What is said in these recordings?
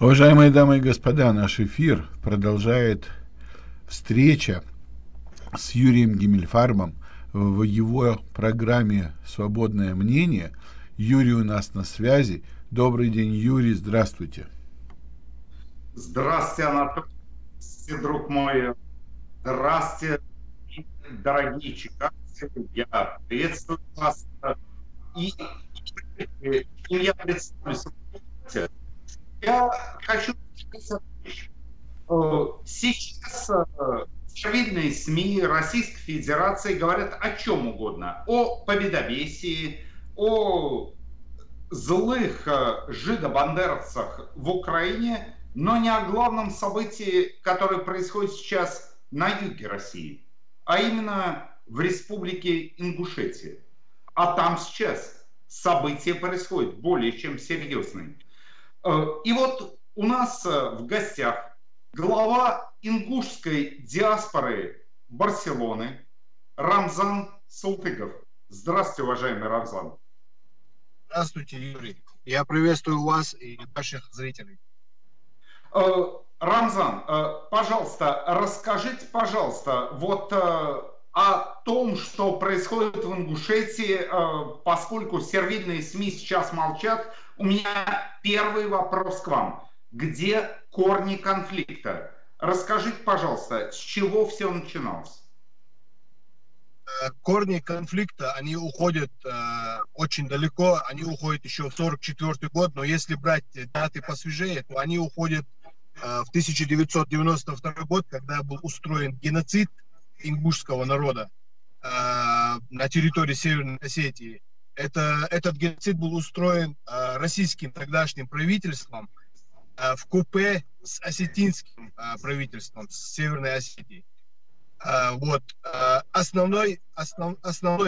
Уважаемые дамы и господа, наш эфир продолжает встреча с Юрием Гимельфарбом в его программе «Свободное мнение». Юрий у нас на связи. Добрый день, Юрий, здравствуйте. Здравствуйте, Анатолий, друг мой. Здравствуйте, дорогие чиканцы. Я приветствую вас. И я представлю. Я хочу сказать, сейчас очевидные СМИ Российской Федерации говорят о чем угодно. О победовесии, о злых жидобандеровцах в Украине, но не о главном событии, которое происходит сейчас на юге России, а именно в республике Ингушетия. А там сейчас события происходят более чем серьезные. И вот у нас в гостях глава ингушской диаспоры Барселоны Рамзан Султыгов. Здравствуйте, уважаемый Рамзан. Здравствуйте, Юрий. Я приветствую вас и наших зрителей. Рамзан, пожалуйста, расскажите, пожалуйста, вот о том, что происходит в Ингушетии, поскольку сервильные СМИ сейчас молчат. У меня первый вопрос к вам. Где корни конфликта? Расскажите, пожалуйста, с чего все начиналось? Корни конфликта, они уходят очень далеко. Они уходят еще в 1944 год. Но если брать даты посвежее, то они уходят в 1992 год, когда был устроен геноцид ингушского народа на территории Северной Осетии. Этот геноцид был устроен российским тогдашним правительством в купе с осетинским правительством, с Северной Осетии. Основной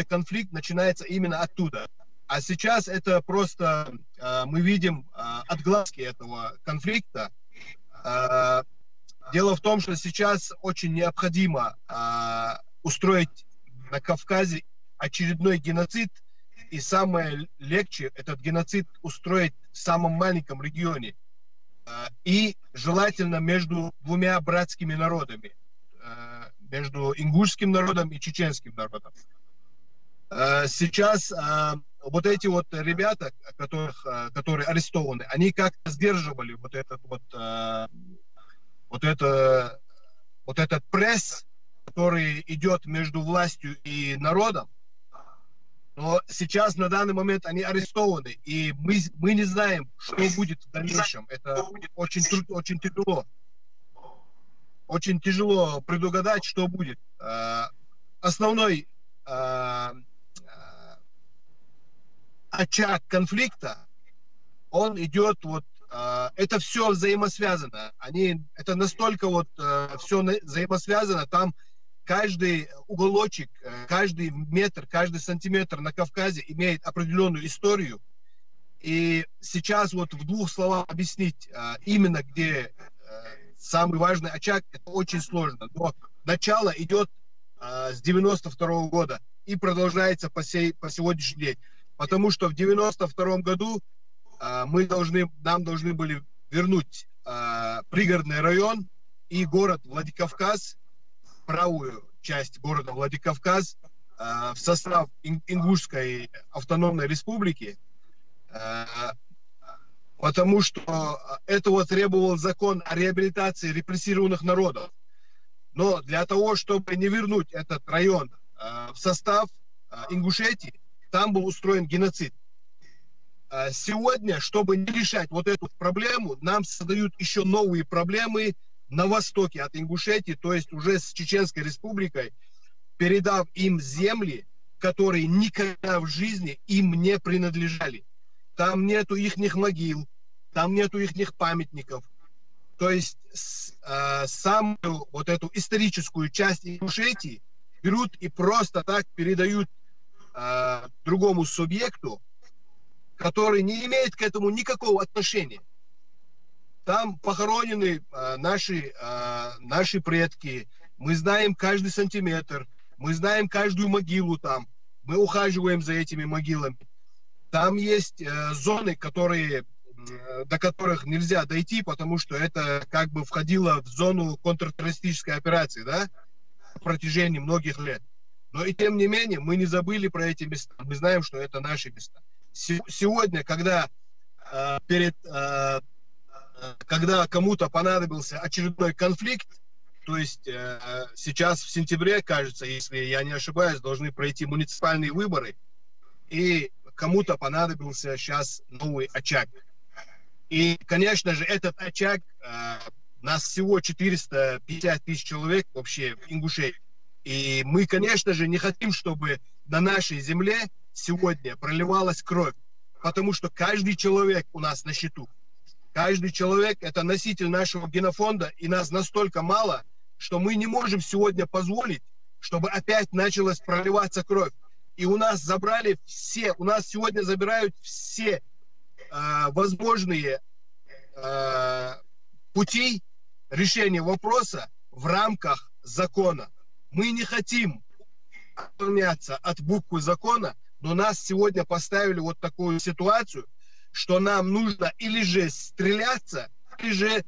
конфликт начинается именно оттуда. А сейчас это просто мы видим отглазки этого конфликта. Дело в том, что сейчас очень необходимо устроить на Кавказе очередной геноцид. И самое легче этот геноцид устроить в самом маленьком регионе. И желательно между двумя братскими народами. Между ингушским народом и чеченским народом. Сейчас вот эти вот ребята, которые арестованы, они как-то сдерживали вот этот пресс, который идет между властью и народом. Но сейчас, на данный момент, они арестованы, и мы не знаем, что будет в дальнейшем. Это очень тяжело. Очень тяжело предугадать, что будет. Основной очаг конфликта, он идет вот... Это все взаимосвязано. Это настолько вот все взаимосвязано, там... Каждый уголочек, каждый метр, каждый сантиметр на Кавказе имеет определенную историю. И сейчас вот в двух словах объяснить именно где самый важный очаг, это очень сложно. Но начало идет с 92-го года и продолжается по сегодняшний день. Потому что в 92-м году нам должны были вернуть пригородный район и город Владикавказ, правую часть города Владикавказ, в состав Ингушской автономной республики, потому что этого требовал закон о реабилитации репрессированных народов. Но для того, чтобы не вернуть этот район в состав Ингушетии, там был устроен геноцид. Сегодня, чтобы не решать вот эту проблему, нам создают еще новые проблемы на востоке от Ингушетии, то есть уже с Чеченской Республикой, передав им земли, которые никогда в жизни им не принадлежали. Там нету ихних могил, там нету ихних памятников. То есть самую вот эту историческую часть Ингушетии берут и просто так передают другому субъекту, который не имеет к этому никакого отношения. Там похоронены наши предки. Мы знаем каждый сантиметр. Мы знаем каждую могилу там. Мы ухаживаем за этими могилами. Там есть зоны, которые до которых нельзя дойти, потому что это как бы входило в зону контртеррористической операции, да, в протяжении многих лет. Но и тем не менее мы не забыли про эти места, мы знаем, что это наши места. Сегодня, когда когда кому-то понадобился очередной конфликт, то есть сейчас в сентябре, кажется, если я не ошибаюсь, должны пройти муниципальные выборы, и кому-то понадобился сейчас новый очаг. И, конечно же, этот очаг, нас всего 450 тысяч человек вообще в Ингушетии. И мы, конечно же, не хотим, чтобы на нашей земле сегодня проливалась кровь, потому что каждый человек у нас на счету. Каждый человек – это носитель нашего генофонда, и нас настолько мало, что мы не можем сегодня позволить, чтобы опять началась проливаться кровь. И у нас забрали все, у нас сегодня забирают все возможные пути решения вопроса в рамках закона. Мы не хотим отклоняться от буквы закона, но нас сегодня поставили вот такую ситуацию, что нам нужно или же стреляться, или же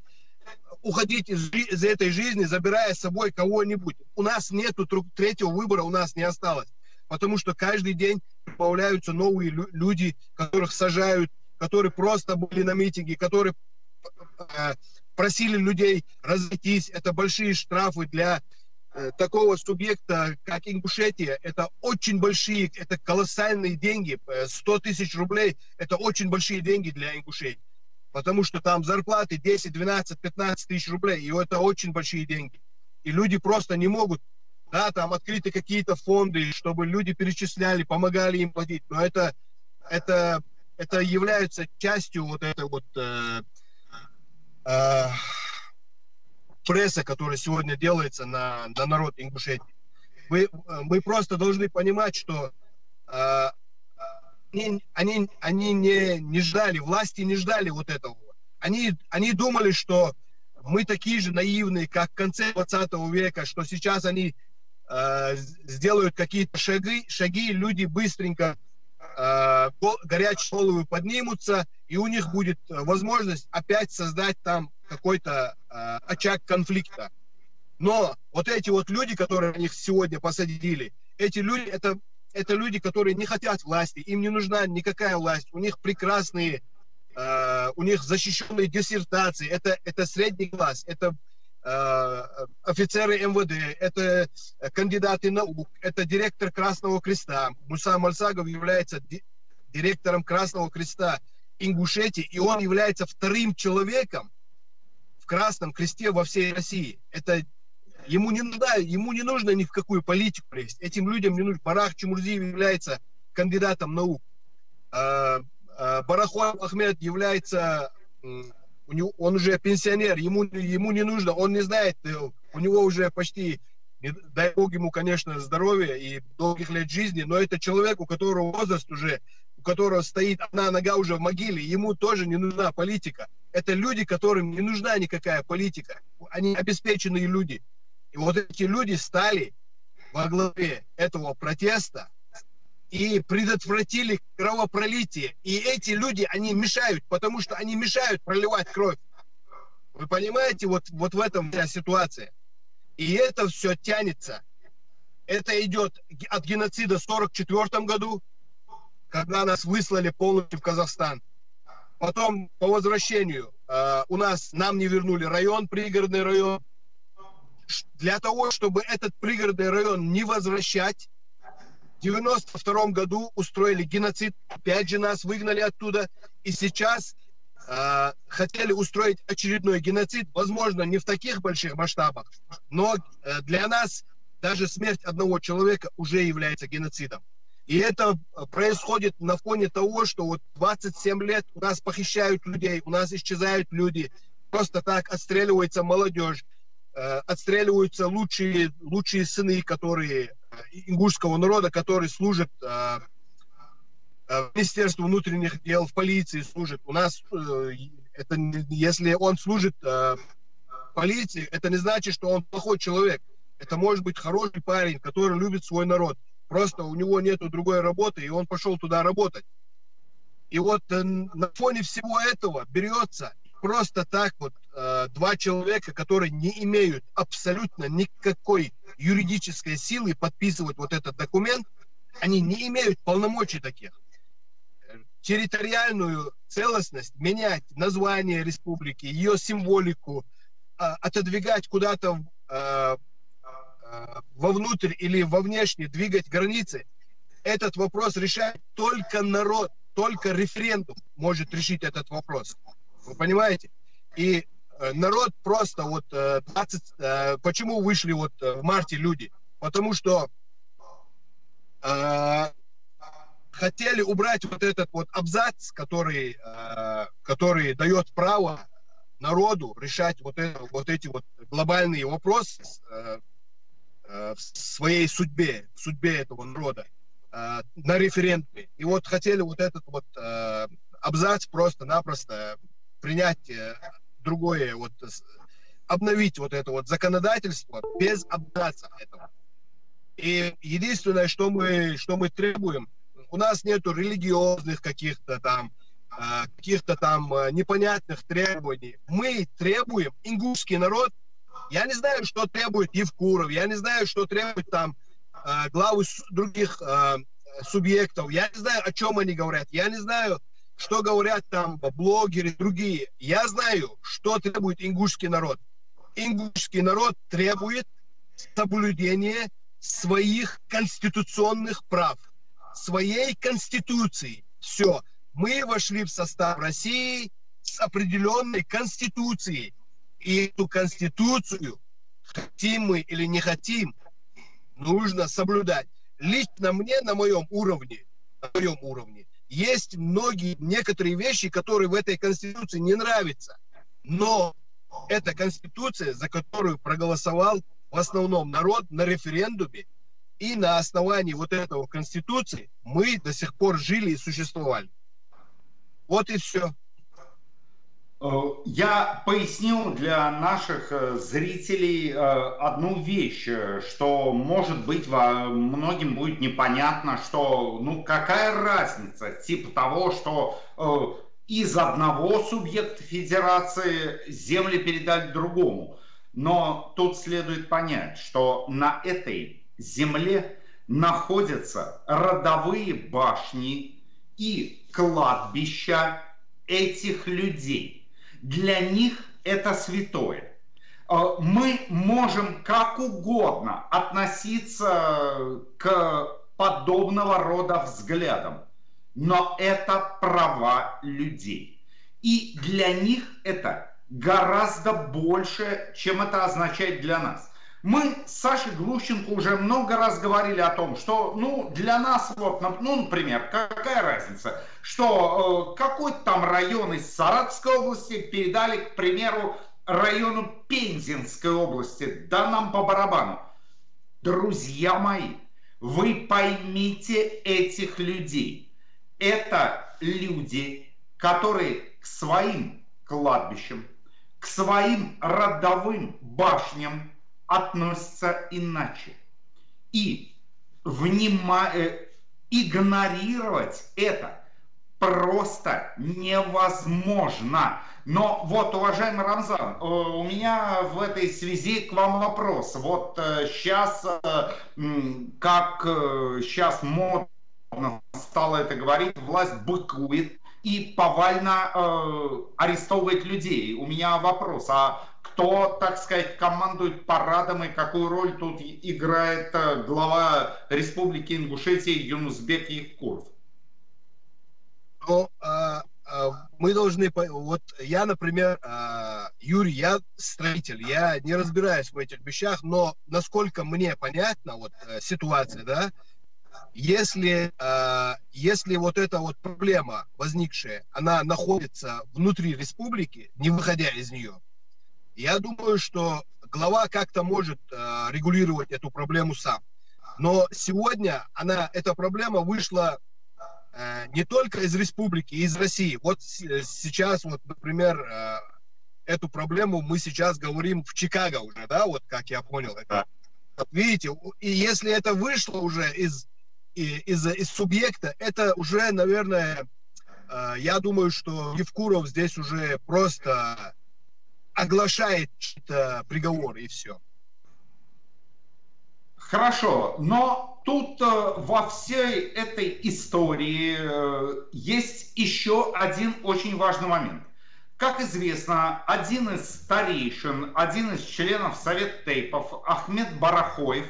уходить из этой жизни, забирая с собой кого-нибудь. У нас нету третьего выбора, у нас не осталось. Потому что каждый день появляются новые люди, которых сажают, которые просто были на митинге, которые просили людей разойтись. Это большие штрафы для такого субъекта, как Ингушетия. Это очень большие, это колоссальные деньги. 100 тысяч рублей – это очень большие деньги для Ингушетии. Потому что там зарплаты 10, 12, 15 тысяч рублей. И это очень большие деньги. И люди просто не могут. Да, там открыты какие-то фонды, чтобы люди перечисляли, помогали им платить. Но это является частью вот этой вот пресса, которая сегодня делается на народ Ингушетии. Мы просто должны понимать, что они не ждали, власти не ждали вот этого. Они думали, что мы такие же наивные, как в конце 20 века, что сейчас они сделают какие-то шаги, люди быстренько горячую голову поднимутся, и у них будет возможность опять создать там какой-то очаг конфликта. Но вот эти вот люди, которые их сегодня посадили, эти люди, это люди, которые не хотят власти, им не нужна никакая власть, у них прекрасные, у них защищенные диссертации, это средний класс, это офицеры МВД, это кандидаты наук, это директор Красного Креста. Муса Мальсагов является директором Красного Креста Ингушетии, и он является вторым человеком в Красном Кресте во всей России. Это ему не нужно ни в какую политику лезть. Этим людям не нужно. Барак Чумурзи является кандидатом наук. Барахоев Ахмед является... Он уже пенсионер, ему не нужно, он не знает, у него уже почти, дай бог ему, конечно, здоровья и долгих лет жизни, но это человек, у которого возраст уже, у которого стоит одна нога уже в могиле, ему тоже не нужна политика. Это люди, которым не нужна никакая политика, они обеспеченные люди. И вот эти люди стали во главе этого протеста и предотвратили кровопролитие. И эти люди, они мешают, потому что они мешают проливать кровь. Вы понимаете, вот в этом вся ситуация. И это все тянется. Это идет от геноцида в 1944 году, когда нас выслали полностью в Казахстан. Потом по возвращению нам не вернули район, пригородный район. Для того, чтобы этот пригородный район не возвращать, в 1992 году устроили геноцид, опять же нас выгнали оттуда, и сейчас хотели устроить очередной геноцид, возможно, не в таких больших масштабах, но для нас даже смерть одного человека уже является геноцидом. И это происходит на фоне того, что вот 27 лет у нас похищают людей, у нас исчезают люди, просто так отстреливается молодежь, отстреливаются лучшие сыны, которые... ингушского народа, который служит в Министерстве внутренних дел, в полиции служит. У нас, если он служит в полиции, это не значит, что он плохой человек. Это может быть хороший парень, который любит свой народ. Просто у него нет другой работы, и он пошел туда работать. И вот на фоне всего этого берется просто так вот два человека, которые не имеют абсолютно никакой юридической силы подписывать вот этот документ. Они не имеют полномочий таких. Территориальную целостность, менять название республики, ее символику, отодвигать куда-то вовнутрь или вовнешне, двигать границы. Этот вопрос решает только народ, только референдум может решить этот вопрос. Вы понимаете? И народ просто вот... почему вышли вот в марте люди? Потому что... хотели убрать вот этот вот абзац, который дает право народу решать вот эти глобальные вопросы в своей судьбе, в судьбе этого народа на референдуме. И вот хотели вот этот вот абзац просто-напросто принять другое, вот обновить вот это вот законодательство без абзаца этого. И единственное, что мы требуем, у нас нету религиозных каких-то там непонятных требований. Мы требуем, ингушский народ, я не знаю, что требует Евкуров, я не знаю, что требует там главы других субъектов, я не знаю, о чем они говорят, я не знаю, что говорят там блогеры, другие. Я знаю, что требует ингушский народ. Ингушский народ требует соблюдения своих конституционных прав, своей конституции. Все. Мы вошли в состав России с определенной конституцией. И эту конституцию, хотим мы или не хотим, нужно соблюдать. Лично мне на моем уровне, есть некоторые вещи, которые в этой конституции не нравятся. Но эта конституция, за которую проголосовал в основном народ на референдуме, и на основании вот этого конституции мы до сих пор жили и существовали. Вот и все. Я пояснил для наших зрителей одну вещь, что, может быть, многим будет непонятно, что, ну, какая разница, типа того, что из одного субъекта федерации земли передали другому. Но тут следует понять, что на этой земле находятся родовые башни и кладбища этих людей. Для них это святое. Мы можем как угодно относиться к подобного рода взглядам, но это права людей. И для них это гораздо больше, чем это означает для нас. Мы с Сашей Глущенко уже много раз говорили о том, что, ну, для нас, вот, ну, например, какая разница, что какой-то там район из Саратовской области передали, к примеру, району Пензенской области, да нам по барабану. Друзья мои, вы поймите этих людей. Это люди, которые к своим кладбищам, к своим родовым башням относятся иначе. И игнорировать это просто невозможно. Но вот, уважаемый Рамзан, у меня в этой связи к вам вопрос. Вот сейчас, как сейчас модно стало это говорить, власть быкует и повально арестовывает людей. У меня вопрос, а кто, так сказать, командует парадом и какую роль тут играет глава Республики Ингушетии Юнусбек Евкуров? Ну, мы должны... Вот я, например, Юрий, я строитель, я не разбираюсь в этих вещах, но насколько мне понятна вот ситуация, да, если вот эта вот проблема возникшая, она находится внутри республики, не выходя из нее, я думаю, что глава как-то может регулировать эту проблему сам. Но сегодня эта проблема вышла не только из республики, из России. Вот сейчас, вот, например, эту проблему мы сейчас говорим в Чикаго уже, да, вот как я понял это. Вот видите, и если это вышло уже из субъекта, это уже, наверное, Я думаю, что Евкуров здесь уже просто оглашает приговор, и все. Хорошо, но тут во всей этой истории есть еще один очень важный момент. Как известно, один из старейшин, один из членов Совета Тейпов, Ахмед Барахоев,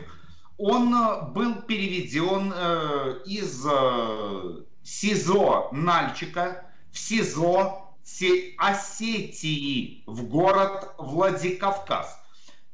он был переведен из СИЗО Нальчика в СИЗО Осетии, в город Владикавказ.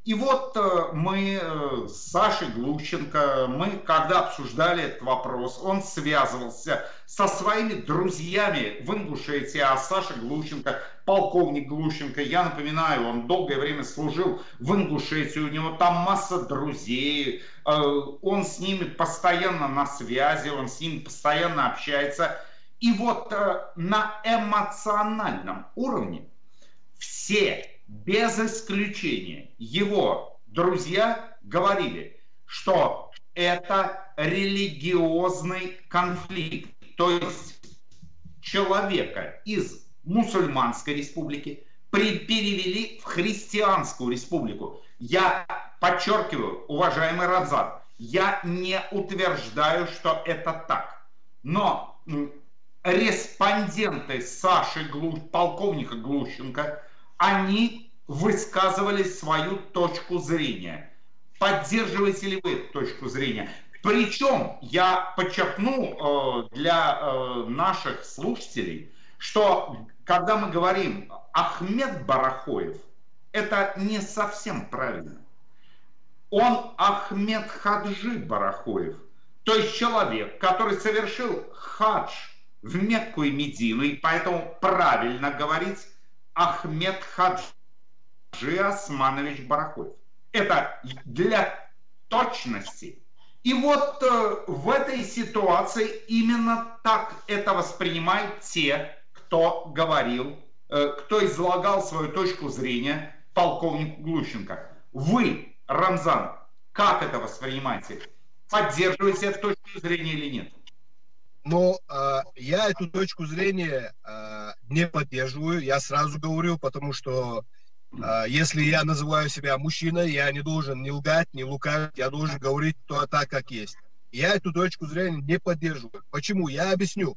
И вот мы с Сашей Глущенко, мы когда обсуждали этот вопрос, он связывался со своими друзьями в Ингушетии, а Саша Глущенко, полковник Глущенко, я напоминаю, он долгое время служил в Ингушетии, у него там масса друзей, он с ними постоянно на связи, он с ними постоянно общается. И вот на эмоциональном уровне все, без исключения, его друзья говорили, что это религиозный конфликт. То есть человека из мусульманской республики перевели в христианскую республику. Я подчеркиваю, уважаемый Рамзан, я не утверждаю, что это так. Но респонденты Саши полковника Глущенко, они высказывали свою точку зрения. Поддерживаете ли вы эту точку зрения? Причем, я подчеркну для наших слушателей, что когда мы говорим Ахмед Барахоев, это не совсем правильно. Он Ахмед Хаджи Барахоев, то есть человек, который совершил хадж в Мекку и Медину, и поэтому правильно говорить Ахмед Хаджи Османович Барахоев. Это для точности. И вот в этой ситуации именно так это воспринимают те, кто говорил, кто излагал свою точку зрения полковнику Глущенко. Вы, Рамзан, как это воспринимаете? Поддерживаете эту точку зрения или нет? Но я эту точку зрения не поддерживаю, я сразу говорю, потому что если я называю себя мужчиной, я не должен ни лгать, ни лукавить, я должен говорить то так, как есть. Я эту точку зрения не поддерживаю. Почему? Я объясню.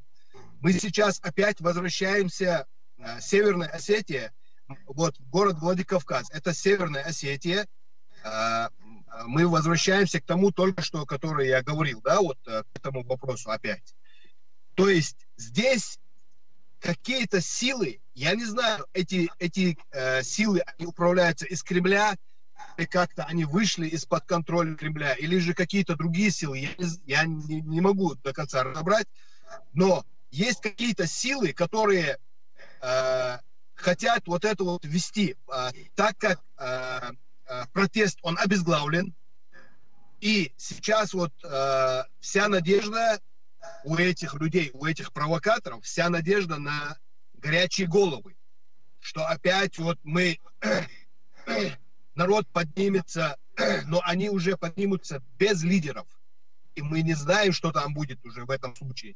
Мы сейчас опять возвращаемся в Северной Осетии, вот город Владикавказ, это Северная Осетия. Мы возвращаемся к тому только что, который я говорил, да, вот к этому вопросу опять. То есть здесь какие-то силы, я не знаю, эти силы, они управляются из Кремля, и как-то они вышли из-под контроля Кремля, или же какие-то другие силы, я не могу до конца разобрать, но есть какие-то силы, которые хотят вот это вот вести, так как протест, он обезглавлен, и сейчас вот вся надежда у этих людей, у этих провокаторов, вся надежда на горячие головы, что опять вот мы, народ поднимется, но они уже поднимутся без лидеров, и мы не знаем, что там будет уже в этом случае.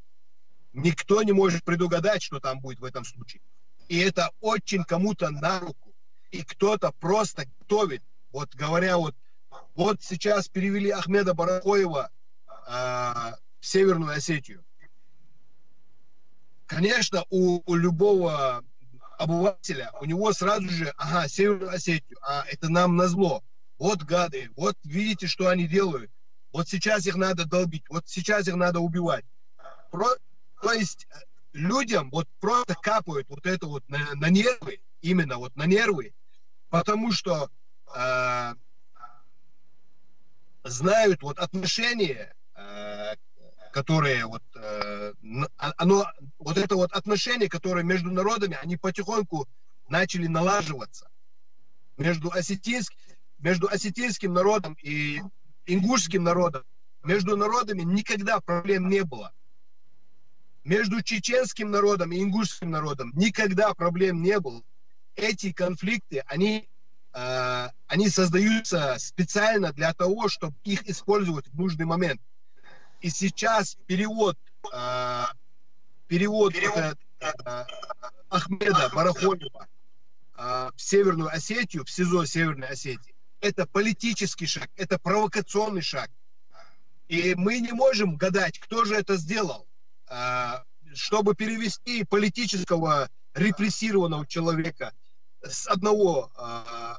Никто не может предугадать, что там будет в этом случае. И это очень кому-то на руку, и кто-то просто готовит. Вот говоря, вот сейчас перевели Ахмеда Барахоева в Северную Осетию. Конечно, у любого обывателя, у него сразу же, ага, Северную Осетию, а это нам назло. Вот гады, вот видите, что они делают. Вот сейчас их надо долбить, вот сейчас их надо убивать. То есть людям вот просто капают вот это вот на нервы, именно вот на нервы, потому что знают вот отношения, которые вот вот это вот отношения, которые между народами, они потихоньку начали налаживаться между осетинским народом и ингушским народом. Между народами никогда проблем не было. Между чеченским народом и ингушским народом никогда проблем не было. Эти конфликты, они создаются специально для того, чтобы их использовать в нужный момент. И сейчас перевод Ахмеда Барахоева в Северную Осетию, в СИЗО Северной Осетии, это политический шаг, это провокационный шаг. И мы не можем гадать, кто же это сделал, чтобы перевести политического репрессированного человека с одного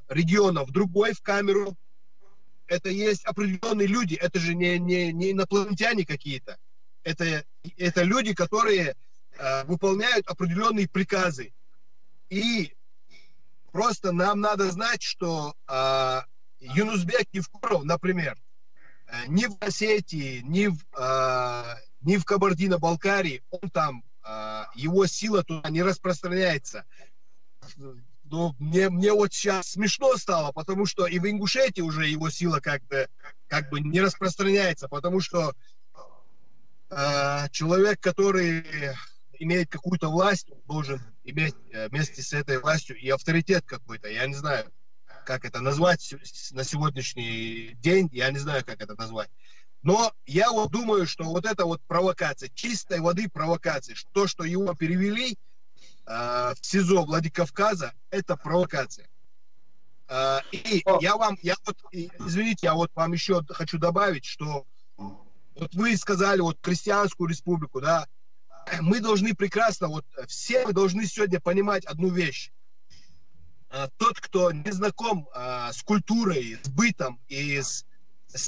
региона в другой, в камеру. Это есть определенные люди, это же не инопланетяне какие-то. Это люди, которые выполняют определенные приказы. И просто нам надо знать, что Юнусбек Евкуров, например, ни в Осетии, ни в Кабардино-Балкарии, он там, его сила туда не распространяется. Но мне вот сейчас смешно стало, потому что и в Ингушетии уже его сила как бы не распространяется, потому что человек, который имеет какую-то власть, должен иметь вместе с этой властью и авторитет какой-то. Я не знаю, как это назвать на сегодняшний день. Я не знаю, как это назвать. Но я вот думаю, что вот это вот провокация, чистой воды провокация. То, что его перевели в СИЗО Владикавказа, это провокация. И я вот вам еще хочу добавить, что вот вы сказали вот Крестьянскую Республику, да, мы должны прекрасно, вот все мы должны сегодня понимать одну вещь. Тот, кто не знаком с культурой, с бытом и с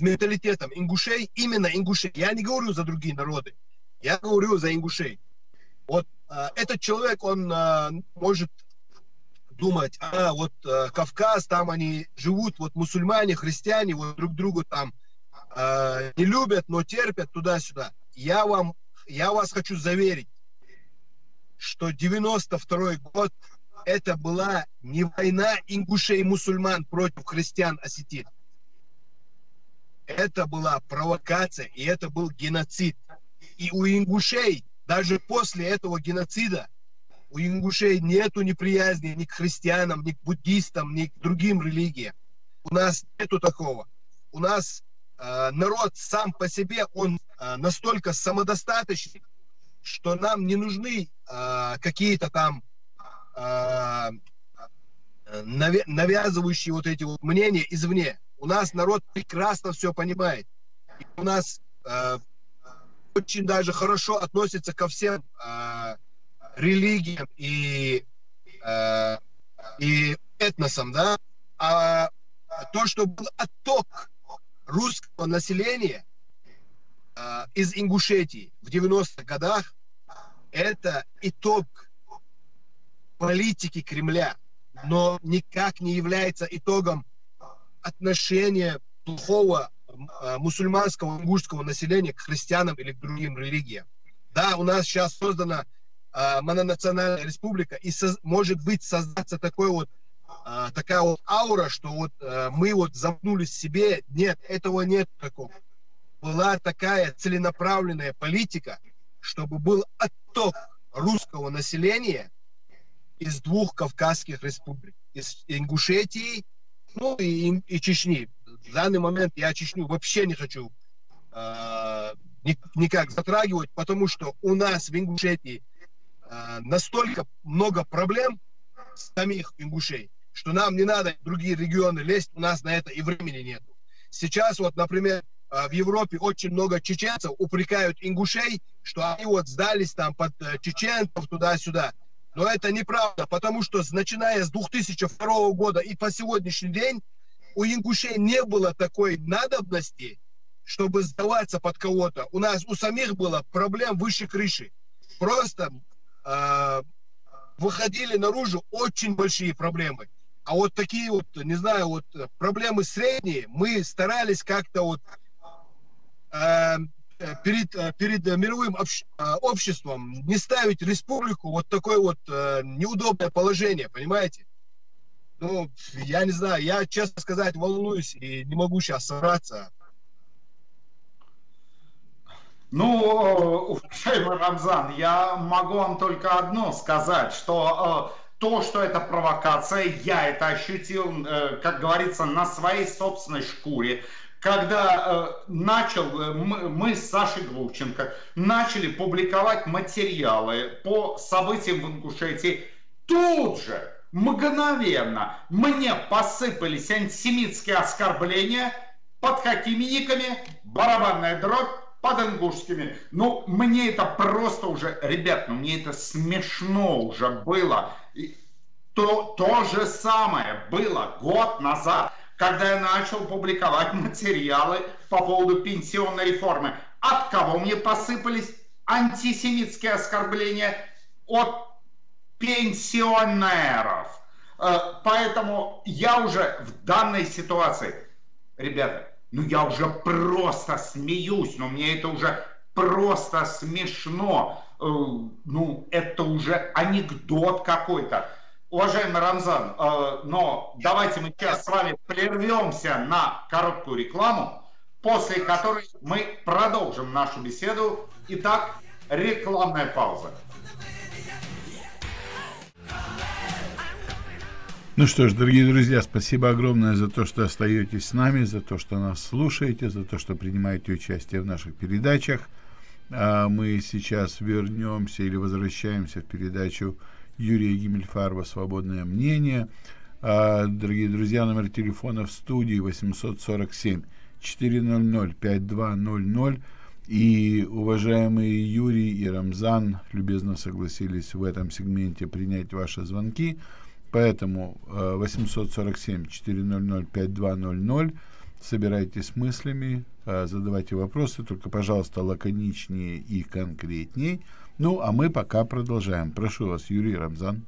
менталитетом ингушей, именно ингушей, я не говорю за другие народы, я говорю за ингушей. Вот этот человек, он может думать, вот Кавказ, там они живут, вот мусульмане, христиане, вот друг другу там не любят, но терпят туда-сюда. Я вас хочу заверить, что 92-й год это была не война ингушей и мусульман против христиан осетин. Это была провокация, и это был геноцид. И у ингушей, даже после этого геноцида, у ингушей нету неприязни ни к христианам, ни к буддистам, ни к другим религиям. У нас нету такого. У нас народ сам по себе, он настолько самодостаточен, что нам не нужны какие-то там навязывающие вот эти вот мнения извне. У нас народ прекрасно все понимает. И у нас очень даже хорошо относится ко всем религиям и этносам, да. А то, что был отток русского населения из Ингушетии в 90-х годах, это итог политики Кремля, но никак не является итогом отношения плохого мусульманского ингушского населения к христианам или к другим религиям. Да, у нас сейчас создана мононациональная республика, и может быть создаться такая вот аура, что вот мы вот замкнулись в себе. Нет, этого нет такого. Была такая целенаправленная политика, чтобы был отток русского населения из двух кавказских республик, из Ингушетии, ну и Чечни. В данный момент я Чечню вообще не хочу никак затрагивать, потому что у нас в Ингушетии настолько много проблем с самих ингушей, что нам не надо в другие регионы лезть, у нас на это и времени нет. Сейчас вот, например, в Европе очень много чеченцев упрекают ингушей, что они вот сдались там под чеченцев туда-сюда. Но это неправда, потому что начиная с 2002 года и по сегодняшний день у ингушей не было такой надобности, чтобы сдаваться под кого-то. У нас у самих было проблем выше крыши. Просто выходили наружу очень большие проблемы. А вот такие вот, не знаю, вот проблемы средние, мы старались как-то вот перед мировым обществом не ставить республику вот такое вот неудобное положение, понимаете? Ну, я не знаю, я, честно сказать, волнуюсь и не могу сейчас собраться. Ну, уважаемый Рамзан, я могу вам только одно сказать, что то, что это провокация, я это ощутил, как говорится, на своей собственной шкуре. когда мы с Сашей Глученко начали публиковать материалы по событиям в Ингушетии, тут же, мгновенно, мне посыпались антисемитские оскорбления под хоккейниками, барабанная дробь под ингушскими. Ну, мне это просто уже, ребят, ну мне это смешно уже было. То же самое было год назад, когда я начал публиковать материалы по поводу пенсионной реформы. От кого мне посыпались антисемитские оскорбления? От пенсионеров. Поэтому я уже в данной ситуации, ребята, ну я уже просто смеюсь, но мне это уже просто смешно. Ну это уже анекдот какой-то. Уважаемый Рамзан, но давайте мы сейчас с вами прервемся на короткую рекламу, после которой мы продолжим нашу беседу. Итак, рекламная пауза. Ну что ж, дорогие друзья, спасибо огромное за то, что остаетесь с нами, за то, что нас слушаете, за то, что принимаете участие в наших передачах. Мы сейчас вернемся или возвращаемся в передачу Юрия Гимельфарба «Свободное мнение». Дорогие друзья, номер телефона в студии 847-400-5200. И уважаемые Юрий и Рамзан любезно согласились в этом сегменте принять ваши звонки. Поэтому 847-400-5200. Собирайтесь мыслями, задавайте вопросы, только, пожалуйста, лаконичнее и конкретней. Ну, а мы пока продолжаем. Прошу вас, Юрий, Рамзан.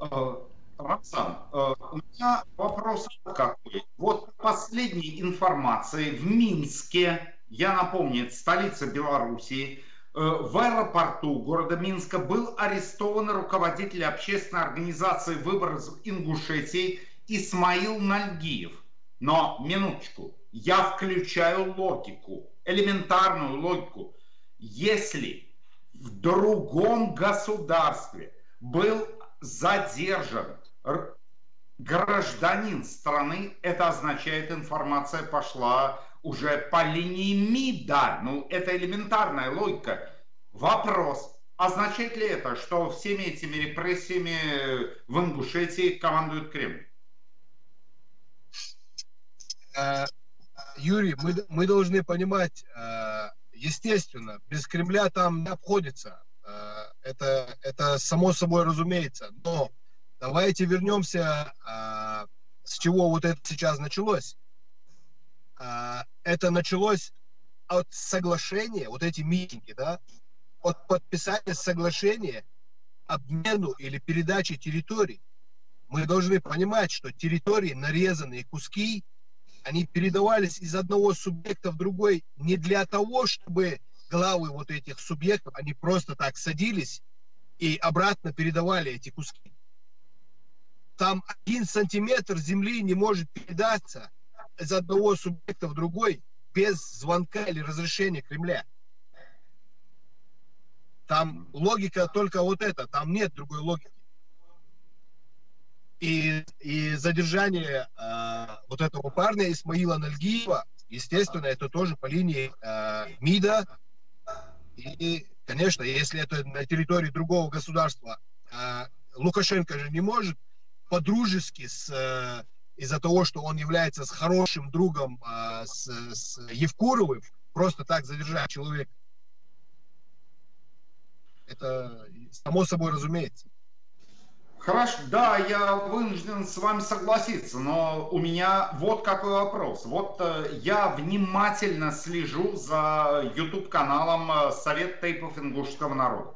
Рамзан, у меня вопрос какой. Вот последней информации в Минске, я напомню, это столица Белоруссии, в аэропорту города Минска был арестован руководитель общественной организации «Выбор из Ингушетии» Исмаил Нальгиев. Но, минуточку, я включаю логику, элементарную логику. Если в другом государстве был задержан гражданин страны, это означает, информация пошла уже по линии МИДа. Ну, это элементарная логика. Вопрос, означает ли это, что всеми этими репрессиями в Ингушетии командует Кремль? Юрий, мы должны понимать, естественно, без Кремля там не обходится. Это само собой разумеется. Но давайте вернемся, с чего вот это сейчас началось. Это началось от соглашения, вот эти митинги, да, от подписания соглашения обмену или передачи территорий. Мы должны понимать, что территории, нарезанные куски, они передавались из одного субъекта в другой не для того, чтобы главы вот этих субъектов, они просто так садились и обратно передавали эти куски. Там 1 сантиметр земли не может передаться из одного субъекта в другой без звонка или разрешения Кремля. Там логика только вот эта, там нет другой логики. И задержание вот этого парня Исмаила Нальгиева, естественно, это тоже по линии МИДа. И, конечно, если это на территории другого государства, Лукашенко же не может по-дружески из-за того, что он является с хорошим другом с Евкуровым, просто так задержать человека. Это само собой разумеется. Хорошо, да, я вынужден с вами согласиться, но у меня вот какой вопрос. Вот я внимательно слежу за YouTube-каналом «Совет Тейпов Ингушского народа».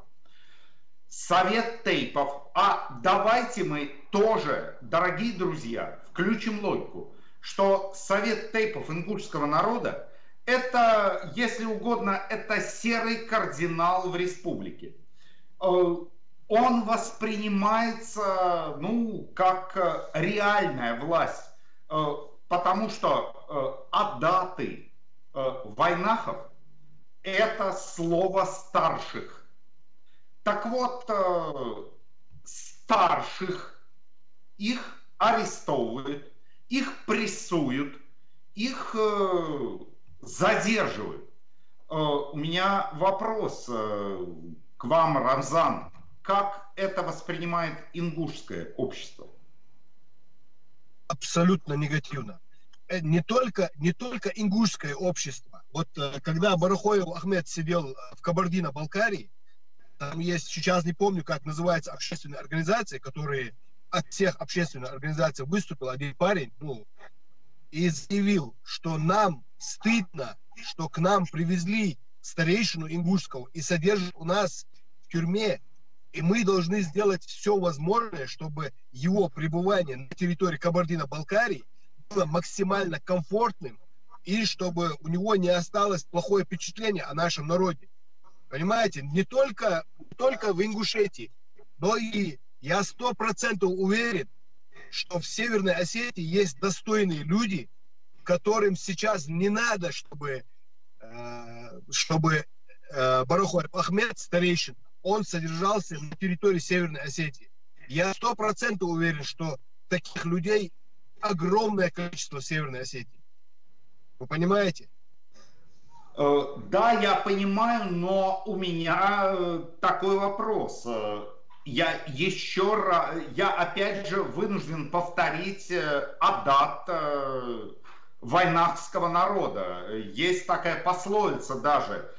Совет Тейпов, а давайте мы тоже, дорогие друзья, включим логику, что Совет Тейпов Ингушского народа — это, если угодно, это серый кардинал в республике. Он воспринимается, ну, как реальная власть, потому что адаты, войнахов — это слово старших. Так вот, старших их арестовывают, их прессуют, их задерживают. У меня вопрос к вам, Рамзан. Как это воспринимает ингушское общество? Абсолютно негативно. Не только ингушское общество. Вот когда Барахоев Ахмед сидел в Кабардино-Балкарии, там есть, сейчас не помню, как называется, общественные организации, которые от всех общественных организаций выступил один парень, ну, и заявил, что нам стыдно, что к нам привезли старейшину ингушского и содержат у нас в тюрьме, и мы должны сделать все возможное, чтобы его пребывание на территории Кабардино-Балкарии было максимально комфортным, и чтобы у него не осталось плохое впечатление о нашем народе. Понимаете, не только в Ингушетии, но и я 100% уверен, что в Северной Осетии есть достойные люди, которым сейчас не надо, чтобы Барахоев Ахмед, старейшин, он содержался на территории Северной Осетии. Я 100% уверен, что таких людей огромное количество в Северной Осетии. Вы понимаете? Да, я понимаю, но у меня такой вопрос. Я опять же вынужден повторить адат войнахского народа. Есть такая пословица даже.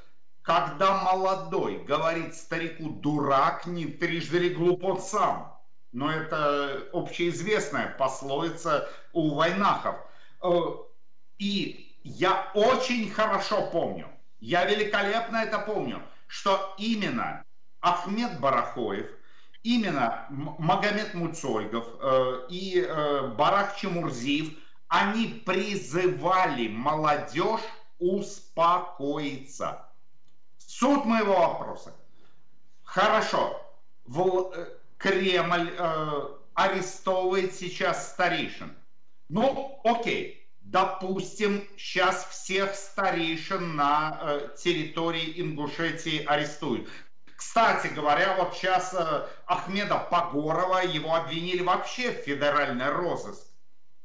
Когда молодой говорит старику дурак, не трижды глуп он сам. Но это общеизвестная пословица у войнахов. И я очень хорошо помню, я великолепно это помню, что именно Ахмед Барахоев, именно Магомед Муцольгов и Барак Чумурзи, они призывали молодежь успокоиться. Суть моего вопроса. Хорошо, Кремль арестовывает сейчас старейшин. Ну, окей, допустим, сейчас всех старейшин на территории Ингушетии арестуют. Кстати говоря, вот сейчас Ахмеда Погорова, его обвинили вообще в федеральный розыск.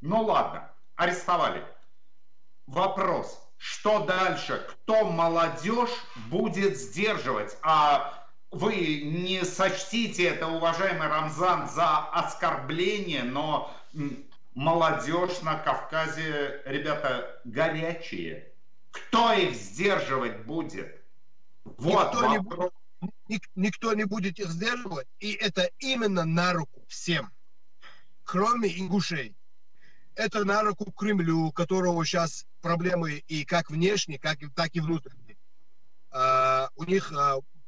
Ну ладно, арестовали. Вопрос, что дальше? Кто молодежь будет сдерживать? А вы не сочтите это, уважаемый Рамзан, за оскорбление, но молодежь на Кавказе, ребята, горячие. Кто их сдерживать будет? Вот вопрос. Никто не будет их сдерживать, и это именно на руку всем, кроме ингушей. Это на руку Кремлю, у которого сейчас проблемы и как внешние, так и внутренние. У них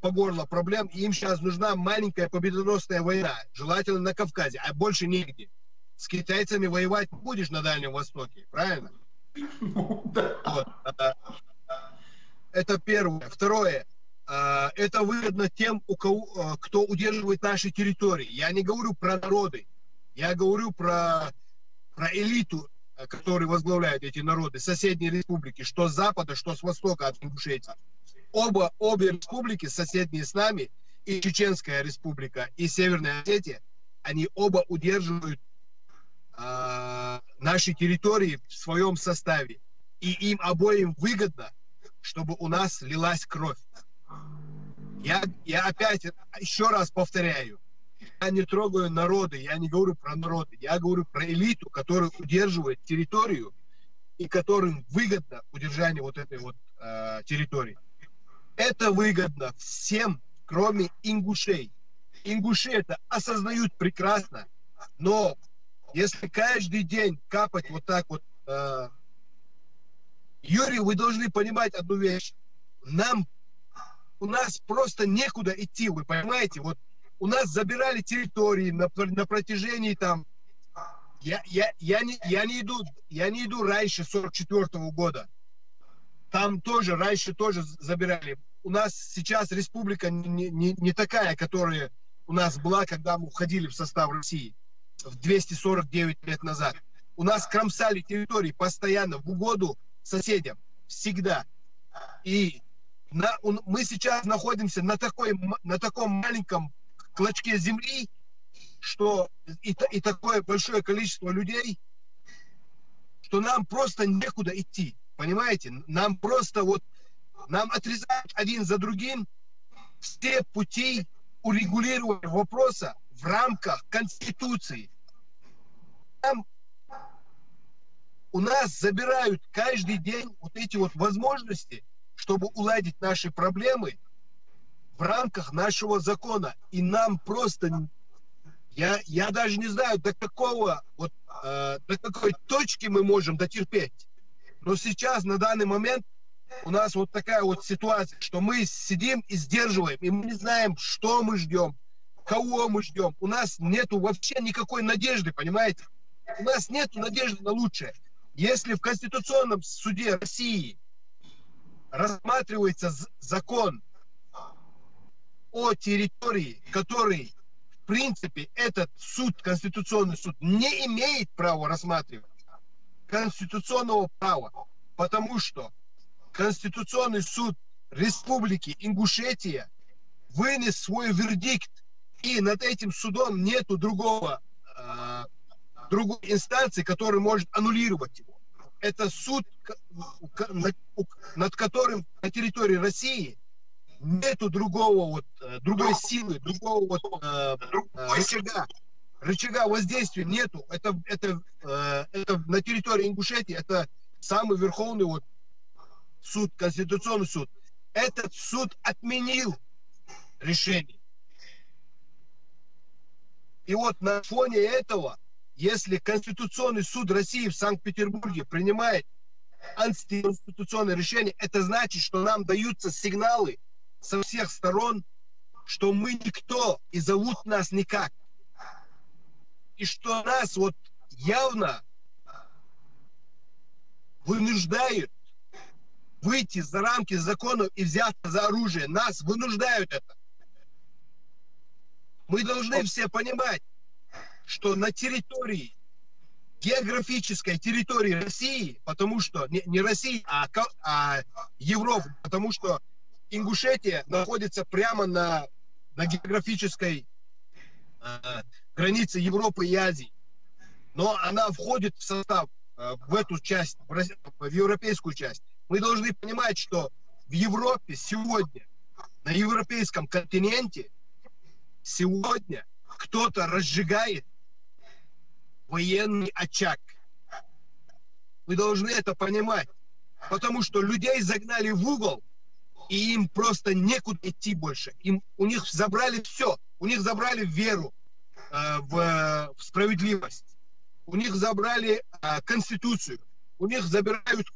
по горло проблем, и им сейчас нужна маленькая победоносная война, желательно на Кавказе, а больше нигде. С китайцами воевать не будешь на Дальнем Востоке, правильно? Вот. Это первое. Второе. Это выгодно тем, кто удерживает наши территории. Я не говорю про народы, я говорю про элиту, которые возглавляют эти народы, соседние республики, что с запада, что с востока от Ингушетии. Обе республики, соседние с нами, и Чеченская Республика, и Северная Осетия, они оба удерживают наши территории в своем составе. И им обоим выгодно, чтобы у нас лилась кровь. Я опять еще раз повторяю, я не трогаю народы, я не говорю про народы, я говорю про элиту, которая удерживает территорию и которым выгодно удержание вот этой вот территории. Это выгодно всем, кроме ингушей. Ингуши это осознают прекрасно, но если каждый день капать вот так вот... Юрий, вы должны понимать одну вещь. У нас просто некуда идти, вы понимаете? Вот у нас забирали территории на протяжении там... Я не иду раньше 44-го года. Там тоже, раньше тоже забирали. У нас сейчас республика не такая, которая у нас была, когда мы входили в состав России 249 лет назад. У нас кромсали территории постоянно в угоду соседям. Всегда. И... мы сейчас находимся на таком маленьком клочке земли, что и такое большое количество людей, что нам просто некуда идти. Понимаете? Нам просто вот, нам отрезают один за другим все пути урегулирования вопроса в рамках Конституции. Там у нас забирают каждый день вот эти вот возможности, чтобы уладить наши проблемы в рамках нашего закона. И нам просто, я даже не знаю, до какого, вот, до какой точки мы можем дотерпеть. Но сейчас, на данный момент, у нас вот такая вот ситуация, что мы сидим и сдерживаем, и мы не знаем, что мы ждем, кого мы ждем. У нас нету вообще никакой надежды, понимаете? У нас нету надежды на лучшее. Если в Конституционном суде России рассматривается закон о территории, который, в принципе, этот суд, Конституционный суд, не имеет права рассматривать, конституционного права, потому что Конституционный суд Республики Ингушетия вынес свой вердикт, и над этим судом нету другой инстанции, которая может аннулировать его. Это суд, над которым на территории России нету другой силы, рычага воздействия нету. Это на территории Ингушетии это самый верховный вот суд, Конституционный суд. Этот суд отменил решение. И вот на фоне этого, если Конституционный суд России в Санкт-Петербурге принимает антиконституционное решение, это значит, что нам даются сигналы со всех сторон, что мы никто и зовут нас никак. И что нас вот явно вынуждают выйти за рамки закона и взяться за оружие. Нас вынуждают это. Мы должны все понимать, что на территории, географической территории России, потому что, не России, а Европы, потому что Ингушетия находится прямо на географической границе Европы и Азии. Но она входит в состав, в эту часть, в европейскую часть. Мы должны понимать, что в Европе сегодня, на европейском континенте, сегодня кто-то разжигает военный очаг. Вы должны это понимать. Потому что людей загнали в угол, и им просто некуда идти больше. У них забрали все. У них забрали веру в справедливость. У них забрали Конституцию. У них забирают,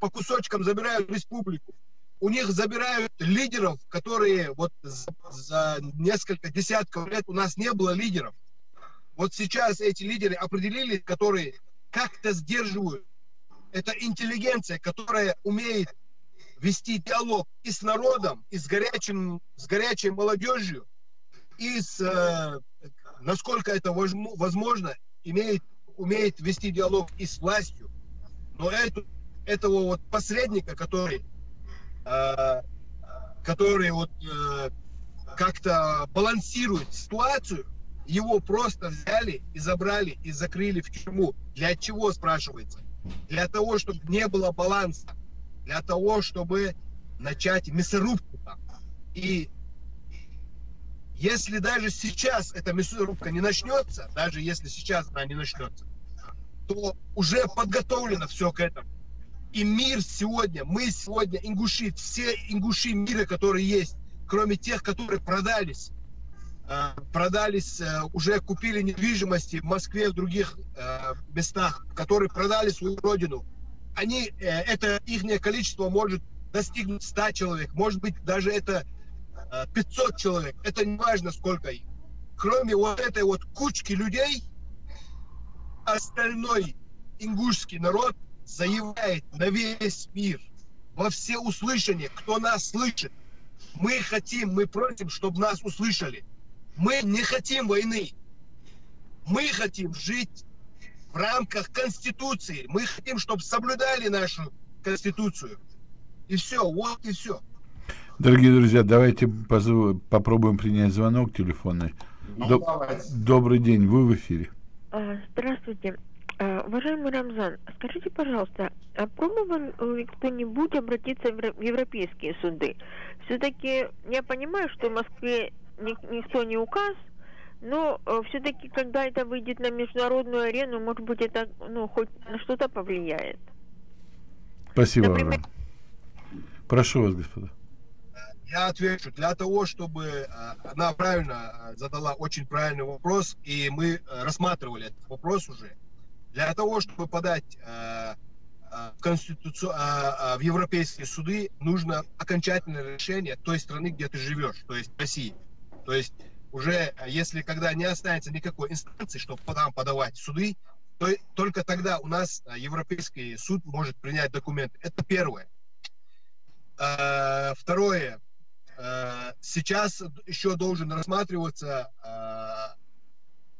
по кусочкам забирают республику. У них забирают лидеров, которые вот за несколько десятков лет у нас не было лидеров. Вот сейчас эти лидеры определили, которые как-то сдерживают. Это интеллигенция, которая умеет вести диалог и с народом, и с горячей молодежью, и с, насколько это возможно, умеет вести диалог и с властью. Но этого вот посредника, который вот как-то балансирует ситуацию, его просто взяли и забрали и закрыли в тюрьму. Для чего, спрашивается? Для того, чтобы не было баланса. Для того, чтобы начать мясорубку там. И если даже сейчас эта мясорубка не начнется, даже если сейчас она не начнется, то уже подготовлено все к этому. И мир сегодня, мы сегодня ингуши, все ингуши мира, которые есть, кроме тех, которые продались, уже купили недвижимости в Москве, в других местах, которые продали свою родину. Они, это их количество может достигнуть 100 человек, может быть, даже это 500 человек, это не важно, сколько их. Кроме вот этой вот кучки людей, остальной ингушский народ заявляет на весь мир, во все услышания, кто нас слышит. Мы хотим, мы просим, чтобы нас услышали. Мы не хотим войны. Мы хотим жить в рамках Конституции. Мы хотим, чтобы соблюдали нашу Конституцию. И все, вот и все. Дорогие друзья, давайте попробуем принять звонок телефонный. Добрый день, вы в эфире. Здравствуйте. Уважаемый Рамзан, скажите, пожалуйста, а пробовал ли кто-нибудь обратиться в европейские суды? Все-таки я понимаю, что в Москве никто не указ, но все-таки, когда это выйдет на международную арену, может быть, это хоть на что-то повлияет. Спасибо. Например... Прошу вас, господа. Я отвечу. Для того, чтобы она правильно задала очень правильный вопрос, и мы рассматривали этот вопрос уже, для того, чтобы подать в европейские суды, нужно окончательное решение той страны, где ты живешь, то есть России. То есть уже, если когда не останется никакой инстанции, чтобы там подавать суды, то только тогда у нас Европейский суд может принять документы. Это первое. Второе. Сейчас еще должен рассматриваться,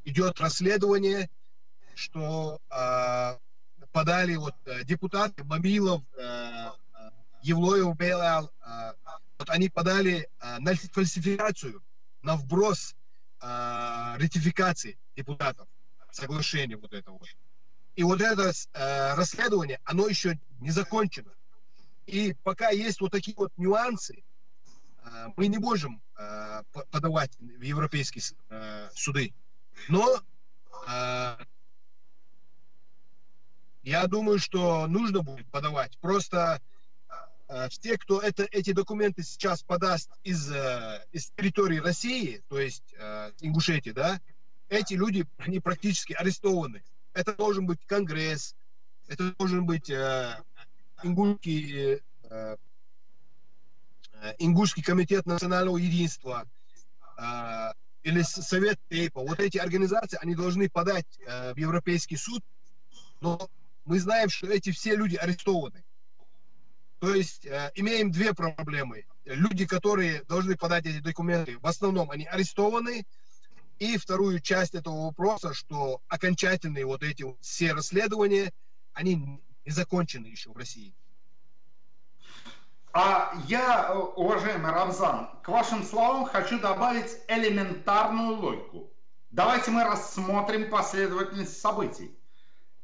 идет расследование, что подали вот депутаты Мамилов, Евлоев, Белял, вот они подали на фальсификацию, на вброс ратификации депутатов соглашения вот этого. И вот это расследование, оно еще не закончено. И пока есть вот такие вот нюансы, мы не можем подавать в европейские суды. Но я думаю, что нужно будет подавать. Просто те, кто эти документы сейчас подаст из территории России, то есть Ингушетии, да, эти люди, они практически арестованы. Это должен быть Конгресс, это должен быть Ингушский комитет национального единства или Совет Тейпов. Вот эти организации, они должны подать в Европейский суд, но мы знаем, что эти все люди арестованы. То есть имеем две проблемы. Люди, которые должны подать эти документы, в основном они арестованы. И вторую часть этого вопроса, что окончательные вот эти все расследования, они не закончены еще в России. А я, уважаемый Рамзан, к вашим словам хочу добавить элементарную логику. Давайте мы рассмотрим последовательность событий.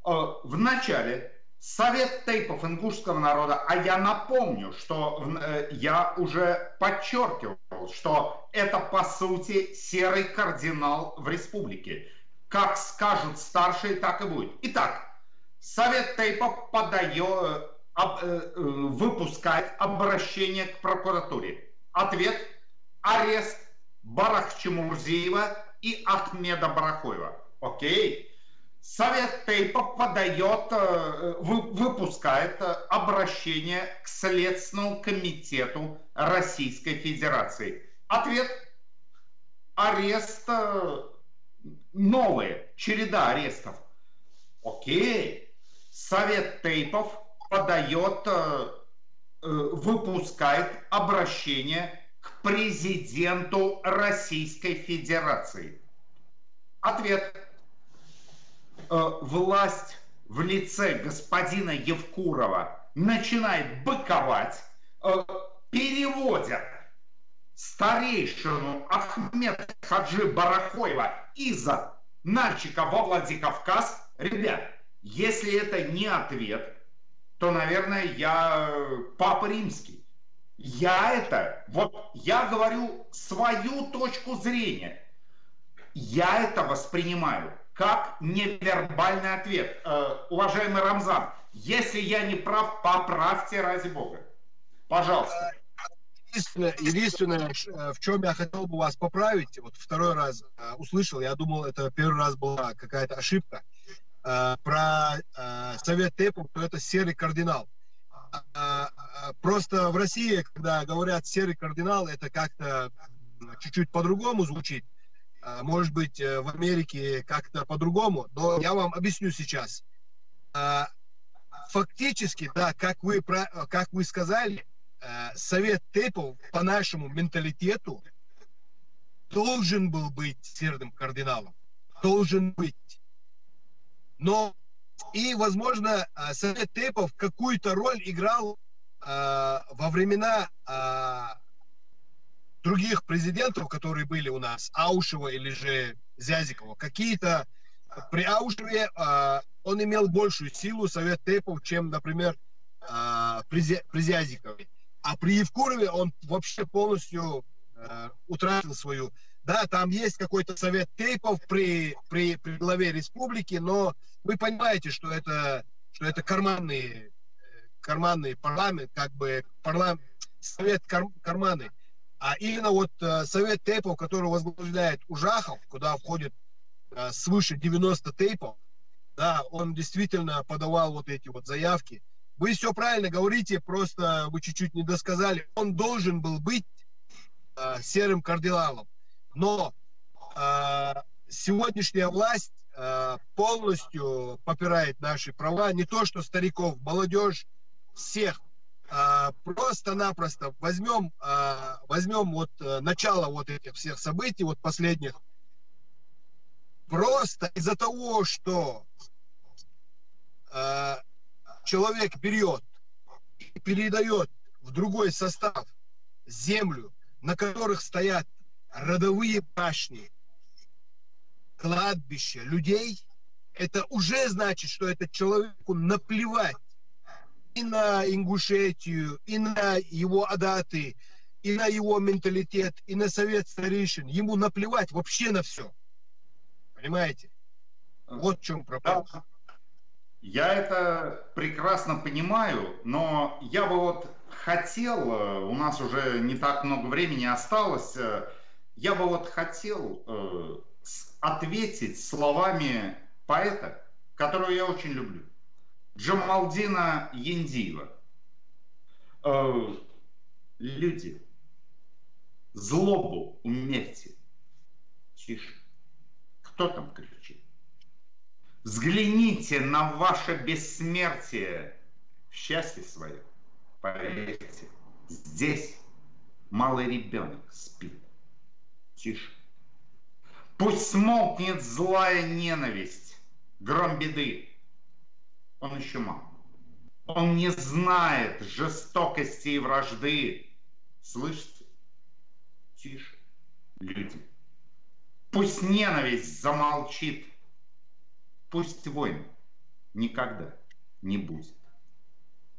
Вначале Совет Тейпов ингушского народа, а я напомню, что я уже подчеркивал, что это по сути серый кардинал в республике. Как скажут старшие, так и будет. Итак, Совет Тейпов подает... выпускает обращение к прокуратуре. Ответ – арест Барак Чумурзиева и Ахмеда Барахоева. Окей. Совет Тейпов подает, выпускает обращение к Следственному комитету Российской Федерации. Ответ – арест, новая череда арестов. Окей. Совет Тейпов подает, выпускает обращение к президенту Российской Федерации. Ответ. Власть в лице господина Евкурова начинает быковать, переводят старейшину Ахмед Хаджи Барахоева из-за Нальчика во Владикавказ. Ребят, если это не ответ, то, наверное, я папа римский. Я говорю свою точку зрения. Я это воспринимаю как невербальный ответ. Уважаемый Рамзан, если я не прав, поправьте, ради бога. Пожалуйста. Единственное, в чем я хотел бы вас поправить, вот второй раз услышал, я думал, это первый раз была какая-то ошибка. Про Совет Тейпов, то это серый кардинал. Просто в России, когда говорят серый кардинал, это как-то чуть-чуть по-другому звучит. Может быть, в Америке как-то по-другому, но я вам объясню сейчас. Фактически, да, как вы сказали, Совет Тейпов по нашему менталитету должен был быть серым кардиналом. Должен быть. Но и, возможно, Совет Тейпов какую-то роль играл во времена других президентов, которые были у нас, Аушева или же Зязикова. Какие-то При Аушеве он имел большую силу, Совет Тейпов, чем, например, при Зязикове. А при Евкурове он вообще полностью утратил свою. Да, там есть какой-то Совет Тейпов при главе республики, но вы понимаете, что это карманный парламент, как бы парламент, совет карманы. А именно вот Совет Тейпов, который возглавляет Ужахов, куда входит свыше 90 тейпов, да, он действительно подавал вот эти вот заявки. Вы все правильно говорите, просто вы чуть-чуть не досказали. Он должен был быть серым кардиналом. Но сегодняшняя власть полностью попирает наши права. Не то, что стариков, молодежь, всех. Просто-напросто возьмем вот начало вот этих всех событий, вот последних. Просто из-за того, что человек берет и передает в другой состав землю, на которых стоят родовые башни, кладбища людей, это уже значит, что это человеку наплевать и на Ингушетию, и на его адаты, и на его менталитет, и на совет старейшин. Ему наплевать вообще на все. Понимаете? Вот в чем проблема. Я это прекрасно понимаю, но я бы вот хотел, у нас уже не так много времени осталось, я бы вот хотел ответить словами поэта, которого я очень люблю, Джамалдина Яндиева. Люди, злобу умерьте. Тише. Кто там кричит? Взгляните на ваше бессмертие. Счастье свое, поверьте, здесь малый ребенок спит. Тише. Пусть смолкнет злая ненависть, гром беды. Он еще мал. Он не знает жестокости и вражды. Слышите? Тише, люди. Пусть ненависть замолчит. Пусть войн никогда не будет.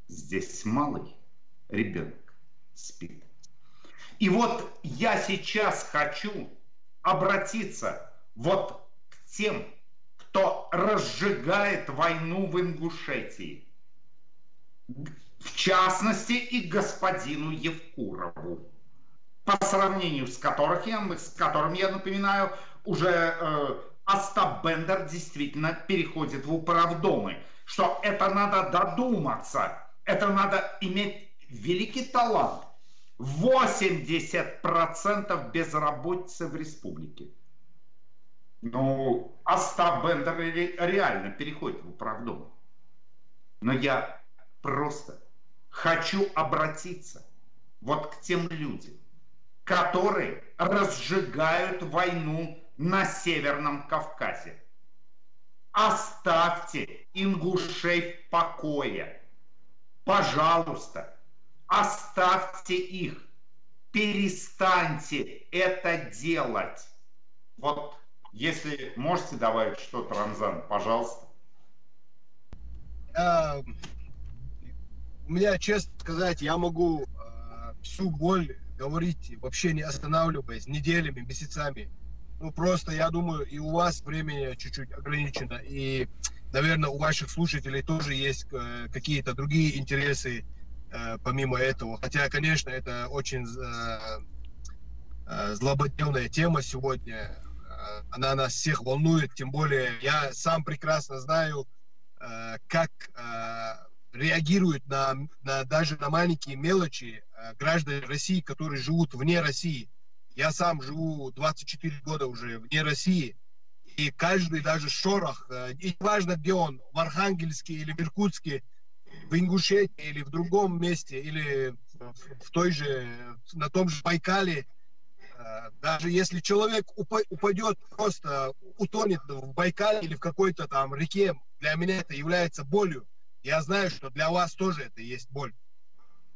Здесь малый ребенок спит. И вот я сейчас хочу обратиться вот к тем, кто разжигает войну в Ингушетии. В частности и к господину Евкурову, по сравнению с которым, я напоминаю, уже Остап Бендер действительно переходит в управдомы. Что это надо додуматься, это надо иметь великий талант. 80% безработицы в республике. Ну, Остап Бендер реально переходит в управдом. Но я просто хочу обратиться вот к тем людям, которые разжигают войну на Северном Кавказе. Оставьте ингушей в покое. Пожалуйста, оставьте их. Перестаньте это делать. Вот, если можете добавить что-то, Рамзан, пожалуйста. У меня, честно сказать, я могу всю боль говорить, вообще не останавливаясь, неделями, месяцами. Ну, просто, я думаю, и у вас время чуть-чуть ограничено, и, наверное, у ваших слушателей тоже есть какие-то другие интересы помимо этого. Хотя, конечно, это очень злободневная тема сегодня. Она нас всех волнует, тем более я сам прекрасно знаю, как реагируют даже на маленькие мелочи граждане России, которые живут вне России. Я сам живу 24 года уже вне России, и каждый даже шорох, и неважно где он, в Архангельске или в Иркутске, в Ингушетии или в другом месте, или в той же, на том же Байкале, даже если человек упадет, просто утонет в Байкале или в какой-то там реке, для меня это является болью. Я знаю, что для вас тоже это есть боль.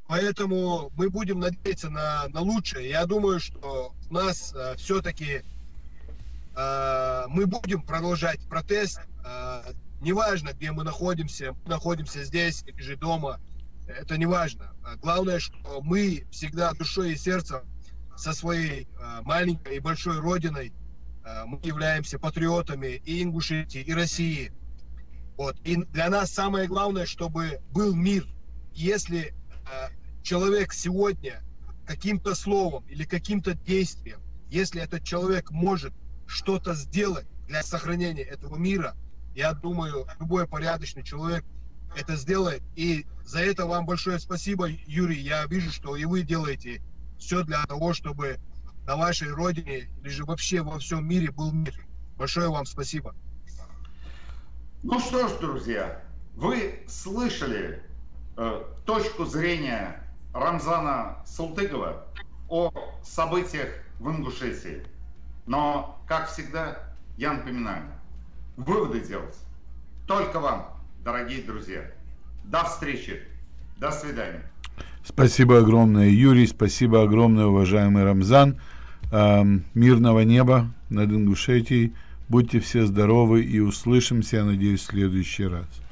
Поэтому мы будем надеяться на лучшее. Я думаю, что у нас все-таки мы будем продолжать протест, неважно, где мы находимся здесь или же дома, это неважно. Главное, что мы всегда душой и сердцем со своей маленькой и большой родиной, мы являемся патриотами и Ингушетии, и России. Вот. И для нас самое главное, чтобы был мир. Если человек сегодня каким-то словом или каким-то действием, если этот человек может что-то сделать для сохранения этого мира, я думаю, любой порядочный человек это сделает. И за это вам большое спасибо, Юрий. Я вижу, что и вы делаете все для того, чтобы на вашей родине или же вообще во всем мире был мир. Большое вам спасибо. Ну что ж, друзья, вы слышали точку зрения Рамзана Султыгова о событиях в Ингушетии. Но, как всегда, я напоминаю, выводы делать только вам, дорогие друзья. До встречи, до свидания. Спасибо огромное, Юрий, спасибо огромное, уважаемый Рамзан. Мирного неба над Ингушетией. Будьте все здоровы и услышимся, я надеюсь, в следующий раз.